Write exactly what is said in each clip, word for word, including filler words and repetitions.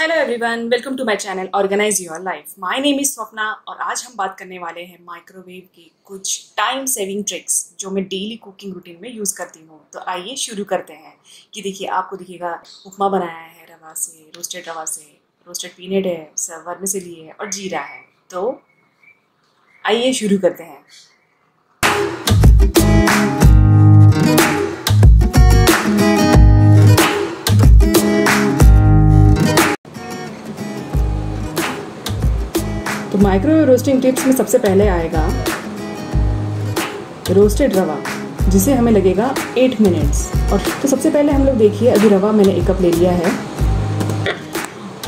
Hello everyone, welcome to my channel organise your life. My name is Swapna और आज हम बात करने वाले हैं माइक्रोवेव की कुछ टाइम सेविंग ट्रिक्स जो मैं डेली कुकिंग रूटीन में यूज़ करती हूँ। तो आइए शुरू करते हैं। कि देखिए आपको दिखेगा उपमा बनाया है रवा से, रोस्टेड रवा से, रोस्टेड पीनट है, सर्वर में से लिए है और जीरा है। तो आइए शुरू करते हैं। तो माइक्रोवेव रोस्टिंग टिप्स में सबसे पहले आएगा रोस्टेड रवा, जिसे हमें लगेगा एट मिनट्स। और तो सबसे पहले हम लोग देखिए, अभी रवा मैंने एक कप ले लिया है,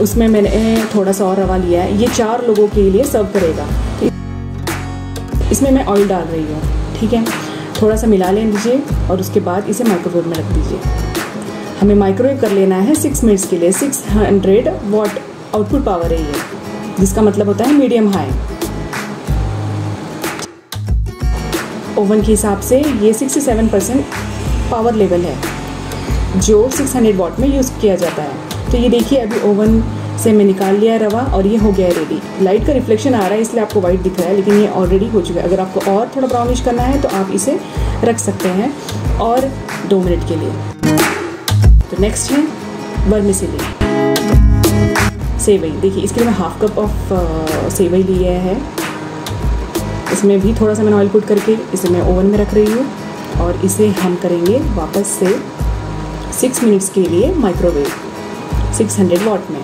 उसमें मैंने थोड़ा सा और रवा लिया है। ये चार लोगों के लिए सर्व करेगा। इसमें मैं ऑयल डाल रही हूँ, ठीक है। थोड़ा सा मिला ले लीजिए और उसके बाद इसे माइक्रोवेव में रख दीजिए। हमें माइक्रोवेव कर लेना है सिक्स मिनट्स के लिए। Six hundred watt output power है ये, जिसका मतलब होता है मीडियम हाई। ओवन के हिसाब से ये सड़सठ परसेंट पावर लेवल है जो छह सौ वॉट में यूज़ किया जाता है। तो ये देखिए अभी ओवन से मैं निकाल लिया रवा और ये हो गया है रेडी। लाइट का रिफ्लेक्शन आ रहा है इसलिए आपको वाइट दिख रहा है, लेकिन ये ऑलरेडी हो चुका है। अगर आपको और थोड़ा ब्राउनिश करना है तो आप इसे रख सकते हैं और दो मिनट के लिए। तो नेक्स्ट है वर्मिसेली सेवई। देखिए इसके लिए मैं हाफ कप ऑफ सेवई लिया है। इसमें भी थोड़ा सा मैंने ऑयल पुट करके इसे मैं ओवन में रख रही हूँ और इसे हम करेंगे वापस से सिक्स मिनट्स के लिए माइक्रोवेव छह सौ वॉट में।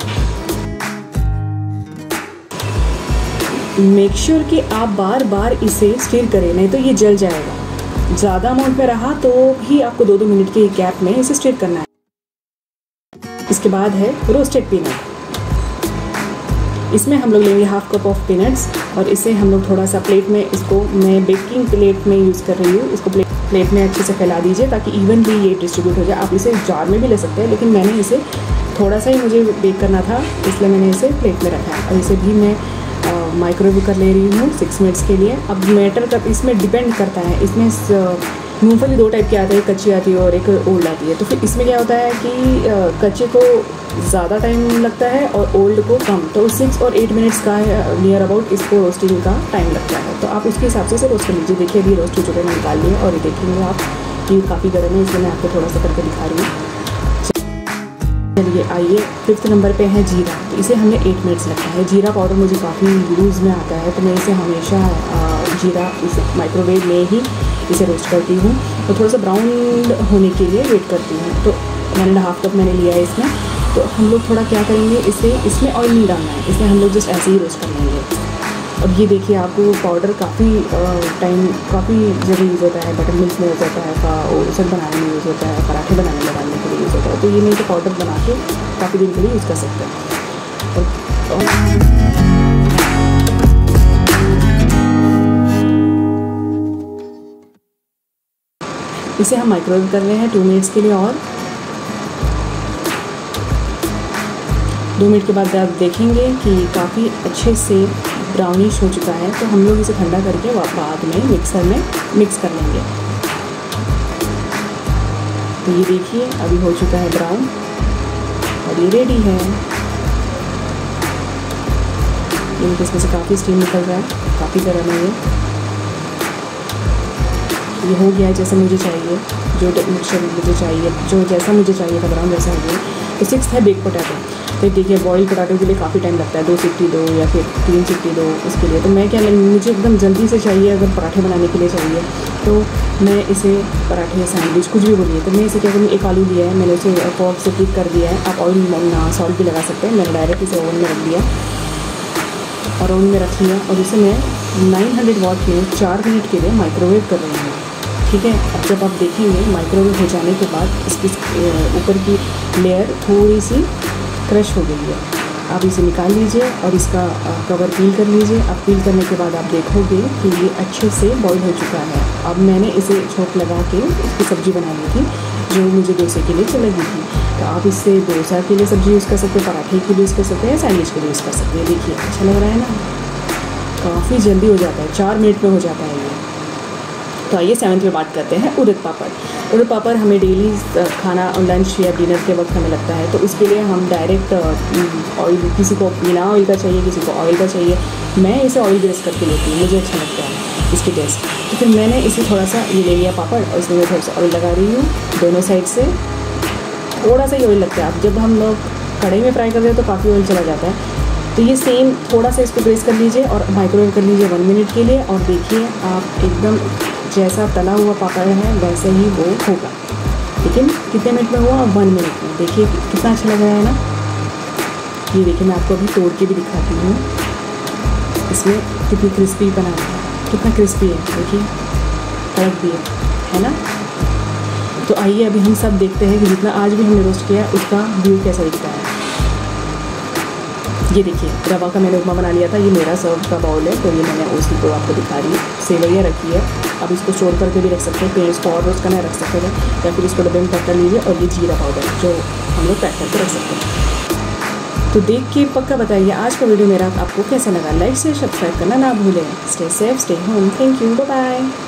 मेक श्योर कि आप बार बार इसे स्टीर करें, नहीं तो ये जल जाएगा। ज़्यादा अमाउंट में रहा तो भी आपको दो दो मिनट के गैप में इसे स्टीर करना है। इसके बाद है रोस्टेड पीनट। इसमें हम लोग लेंगे हाफ कप ऑफ पीनट्स और इसे हम लोग थोड़ा सा प्लेट में, इसको मैं बेकिंग प्लेट में यूज़ कर रही हूँ, इसको प्लेट प्लेट में अच्छे से फैला दीजिए ताकि इवनली ये डिस्ट्रीब्यूट हो जाए। आप इसे जार में भी ले सकते हैं, लेकिन मैंने इसे थोड़ा सा ही मुझे बेक करना था इसलिए मैंने इसे प्लेट में रखा है। और इसे भी मैं माइक्रोवेव कर ले रही हूँ सिक्स मिनट्स के लिए। अब मैटर का इसमें डिपेंड करता है। इसमें मूँगफली दो टाइप की आती है, एक कच्ची आती है और एक ओल्ड आती है। तो फिर इसमें क्या होता है कि कच्चे को ज़्यादा टाइम लगता है और ओल्ड को कम। तो सिक्स और एट मिनट्स का नियर अबाउट इसको रोस्टिंग का टाइम लगता है। तो आप उसके हिसाब से इसे रोस्ट कर लीजिए। देखिए अभी रोस्ट हो चुके हैं, निकाल लिए और देखेंगे आप कि काफ़ी गर्म है, इसलिए मैं आपको थोड़ा सा करके दिखा रही हूँ। चलिए आइए फिफ्थ नंबर पर है जीरा। तो इसे हमने एट मिनट्स रखा है। जीरा पाउडर मुझे काफ़ी यूज़ में आता है तो मैं इसे हमेशा जीरा इस माइक्रोवेव में ही इसे रोस्ट करती हूँ। तो थोड़ा सा ब्राउन होने के लिए वेट करती हूँ। तो वन एंड हाफ कप मैंने लिया है इसमें। तो हम लोग थोड़ा क्या करेंगे, इसे इसमें ऑयल नहीं डालना है, इसमें हम लोग जस्ट ऐसे ही रोस्ट कर लेंगे। अब ये देखिए आपको वो पाउडर काफ़ी टाइम काफ़ी जगह यूज़ होता है। बटर मिल्क में यूज़ होता है, ओट्स बनाने में यूज़ होता है, पराठे बनाने में डालने के लिए यूज़ होता है। तो ये नहीं कि पाउडर बना के काफ़ी दिन के लिए यूज़ कर सकते हैं। इसे हम माइक्रोवेव कर रहे हैं टू मिनट्स के लिए और दो मिनट के बाद आप देखेंगे कि काफ़ी अच्छे से ब्राउनिश हो चुका है। तो हम लोग इसे ठंडा करके बाद में मिक्सर में मिक्स कर लेंगे। तो ये देखिए अभी हो चुका है ब्राउन और ये रेडी है। लेकिन इसमें से काफ़ी स्टीम निकल रहा है, काफ़ी गर्म है ये। ये हो गया है जैसे मुझे चाहिए, जो मिक्सचर मुझे चाहिए, जो जैसा मुझे चाहिए था ब्राउन जैसा हो गया। तो सिक्स है बेक पोटैटो। तो देखिए बॉइल्ड पोटैटो के लिए काफ़ी टाइम लगता है, दो सीटी दो या फिर तीन सीटी दो उसके लिए। तो मैं क्या, मुझे एकदम जल्दी से चाहिए, अगर पराठे बनाने के लिए चाहिए तो मैं इसे पराठे या सैंडविच कुछ भी बोलिए। तो मैं इसे क्या करूँ, एक आलू लिया है मैंने, उसे फॉर्क से फ्लिप कर दिया है। आप ऑयल सॉल्ट भी लगा सकते हैं। मैंने डायरेक्ट इसे ओवन में रख दिया और ओवन में रख लिया और इसे मैं नाइन हंड्रेड वॉट के चार मिनट के लिए माइक्रोवेव कर रही हूँ, ठीक है। अब जब आप देखेंगे माइक्रोवेव हो जाने के बाद इसकी ऊपर की लेयर थोड़ी सी क्रश हो गई है। आप इसे निकाल लीजिए और इसका कवर पील कर लीजिए। अब पील करने के बाद आप देखोगे कि ये अच्छे से बॉईल हो चुका है। अब मैंने इसे छोंक लगा के इसकी सब्ज़ी बनानी थी जो मुझे डोसे के लिए चली गई थी। तो आप इससे डोसा के लिए सब्ज़ी यूज़ कर सकते हैं, पराठे के लिए यूज़ कर सकते हैं, सैंडविच के लिए यूज़ कर सकते हैं। देखिए अच्छा लग रहा है ना, काफ़ी जल्दी हो जाता है, चार मिनट में हो जाता है ये। तो आइए सेवन्थ में बात करते हैं उड़द पापड़। उड़द पापड़ हमें डेली खाना लंच या डिनर के वक्त हमें लगता है, तो उसके लिए हम डायरेक्ट ऑयल, किसी को बिना ऑयल का चाहिए, किसी को ऑयल का चाहिए। मैं इसे ऑयल बेस करके लेती हूँ, मुझे अच्छा लगता है इसकी टेस्ट। तो फिर मैंने इसे थोड़ा सा ये ले लिया पापड़ और इसमें मैं थोड़ा सा ऑयल लगा रही हूँ दोनों साइड से। थोड़ा सा ही ऑयल लगता है, अब जब हम लोग कढ़ाई में फ्राई करते हैं तो काफ़ी ऑयल चला जाता है। तो ये सेम थोड़ा सा इसको ग्रेस कर लीजिए और माइक्रोवेव कर लीजिए वन मिनट के लिए, और देखिए आप एकदम जैसा तला हुआ पापड़ है वैसे ही वो होगा। लेकिन कितने मिनट में हुआ? वन मिनट में। देखिए कितना अच्छा लग रहा है ना। ये देखिए मैं आपको अभी तोड़ के भी दिखाती हूँ, इसमें कितनी क्रिस्पी बना हुआ है, कितना क्रिस्पी है, देखिए तड़क दिए है ना। तो आइए अभी हम सब देखते हैं कि जितना आज भी हमने रोस्ट किया उसका व्यू कैसा दिखता है। ये देखिए रवा का मैंने उपमा बना लिया था, ये मेरा सर्व का बाउल है, तो ये मैंने उसी को आपको दिखा रही है। सेवैयाँ रखी है, अब इसको स्टोर करके भी रख सकते हैं, पेड़ इसको और रोस्ट करना रख सकते हैं, या फिर इसको डब्बे में पैक कर लीजिए। और ये जीरा पाउडर जो हम लोग पैक करके रख सकते हैं। तो देख के पक्का बताइए आज का वीडियो मेरा आपको कैसा लगा। लाइक से सब्सक्राइब करना ना भूलें। Stay safe, stay home. Thank you, bye.